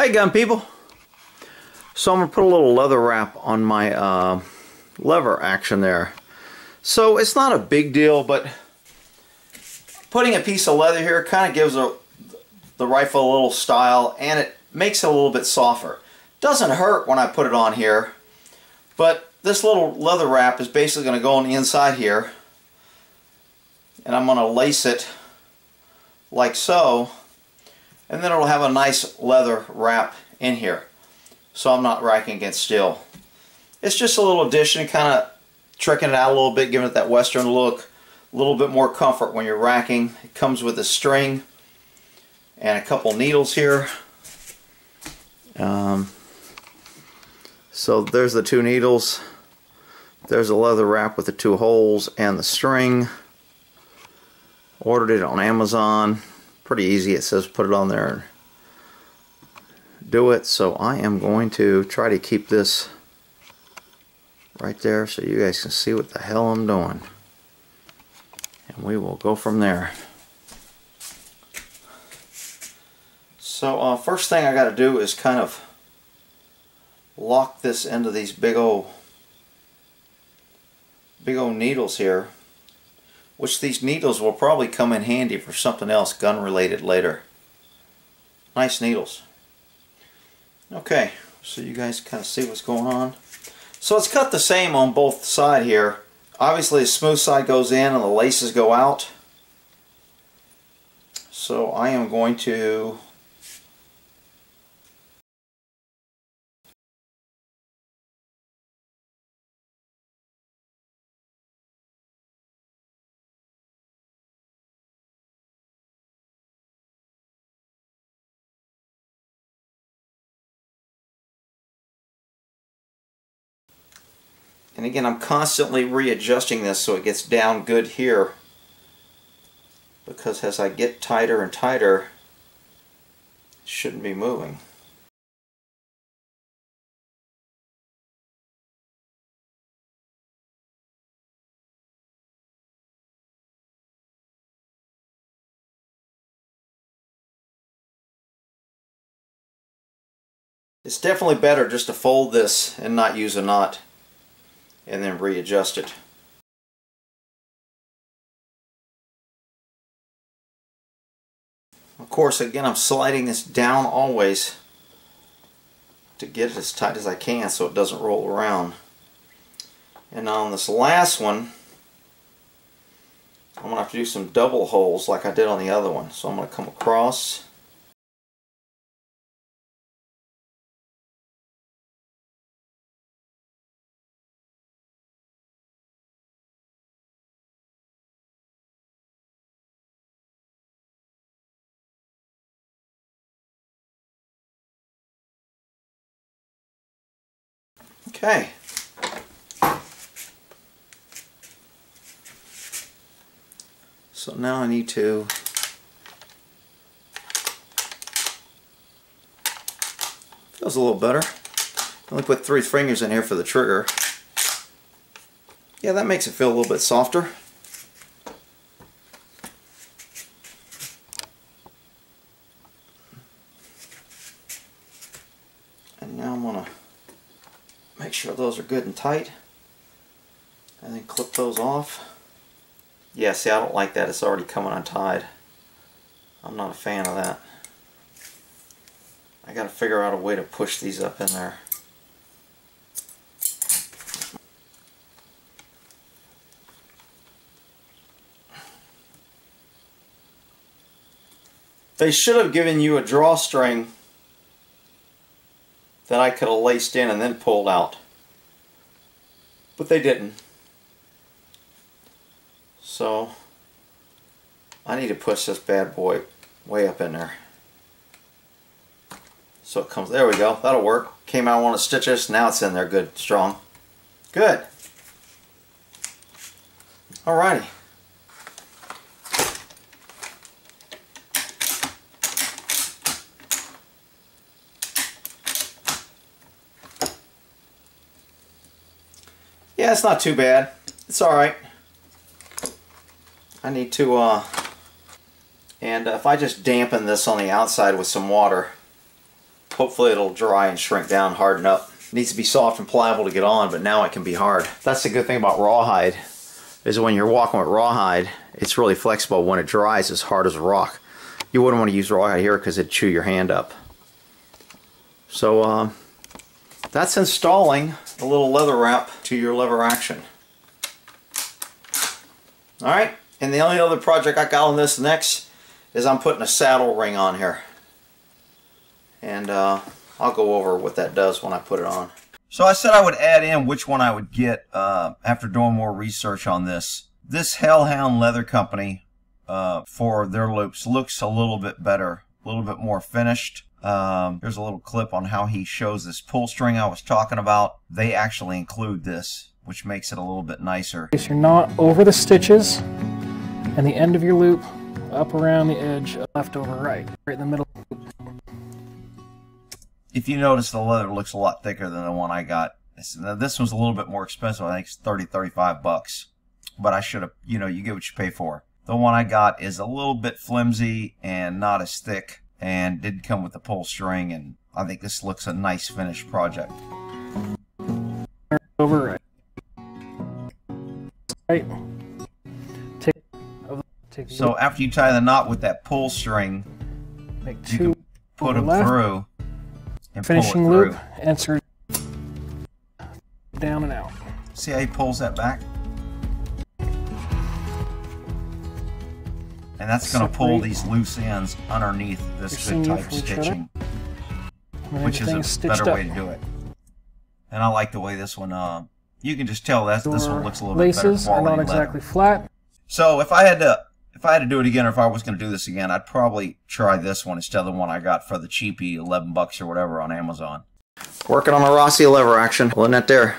Hey gun people, so I'm gonna put a little leather wrap on my lever action there. So it's not a big deal, but putting a piece of leather here kind of gives the rifle a little style, and it makes it a little bit softer. Doesn't hurt when I put it on here, but this little leather wrap is basically going to go on the inside here, and I'm going to lace it like so, and then it'll have a nice leather wrap in here, so I'm not racking against steel. It's just a little addition, kind of tricking it out a little bit, giving it that Western look, a little bit more comfort when you're racking. It comes with a string and a couple needles here. So there's the two needles, there's a leather wrap with the two holes and the string. Ordered it on Amazon, pretty easy. It says put it on there and do it. So I am going to try to keep this right there so you guys can see what the hell I'm doing, and we will go from there. So first thing I got to do is kind of lock this into these big old needles here, which these needles will probably come in handy for something else gun related later. Nice needles. Okay, so you guys kind of see what's going on. So it's cut the same on both sides here. Obviously the smooth side goes in and the laces go out. So I am going to and again, I'm constantly readjusting this so it gets down good here, because as I get tighter and tighter, it shouldn't be moving. It's definitely better just to fold this and not use a knot, and then readjust it. Of course, again, I'm sliding this down always to get it as tight as I can so it doesn't roll around. And on this last one, I'm going to have to do some double holes like I did on the other one. So I'm going to come across. Okay, so now I need to feels a little better. I only put 3 fingers in here for the trigger. Yeah, that makes it feel a little bit softer. And now I'm gonna make sure those are good and tight, and then clip those off. Yeah, see, I don't like that. It's already coming untied. I'm not a fan of that. I gotta figure out a way to push these up in there. They should have given you a drawstring that I could have laced in and then pulled out, but they didn't. So I need to push this bad boy way up in there. So it comes, there we go, that'll work. Came out one of the stitches, now it's in there good, strong. Good. Alrighty. Yeah, it's not too bad. It's alright. I need to, if I just dampen this on the outside with some water, Hopefully it'll dry and shrink down, harden up. It needs to be soft and pliable to get on, but now it can be hard. That's the good thing about rawhide, is when you're walking with rawhide, it's really flexible. When it dries, it's hard as a rock. You wouldn't want to use rawhide here because it'd chew your hand up. So that's installing a little leather wrap to your lever action. Alright, and the only other project I got on this next is I'm putting a saddle ring on here. And I'll go over what that does when I put it on. So I said I would add in which one I would get after doing more research on this. This Hellhound Leather Company for their loops looks a little bit better, a little bit more finished. There's a little clip on how he shows this pull string I was talking about. They actually include this, which makes it a little bit nicer. If you're not over the stitches and the end of your loop, up around the edge, left over right in the middle. If you notice, the leather looks a lot thicker than the one I got. Now, this one's a little bit more expensive. I think it's $30–35 bucks. But I should have, you know, you get what you pay for. The one I got is a little bit flimsy and not as thick, and did come with the pull string, and I think this looks a nice finished project. Over right. So after you tie the knot with that pull string, make two, you can put them through. And finishing loop, insert down and out. See how he pulls that back? And that's going to pull these loose ends underneath this good type stitching, which is a better way to do it. And I like the way this one, you can just tell that this one looks a little bit better quality leather. Laces are not exactly flat. So if I had to do it again, or if I was going to do this again, I'd probably try this one instead of the one I got for the cheapy $11 or whatever on Amazon. Working on a Rossi lever action. Letting it there.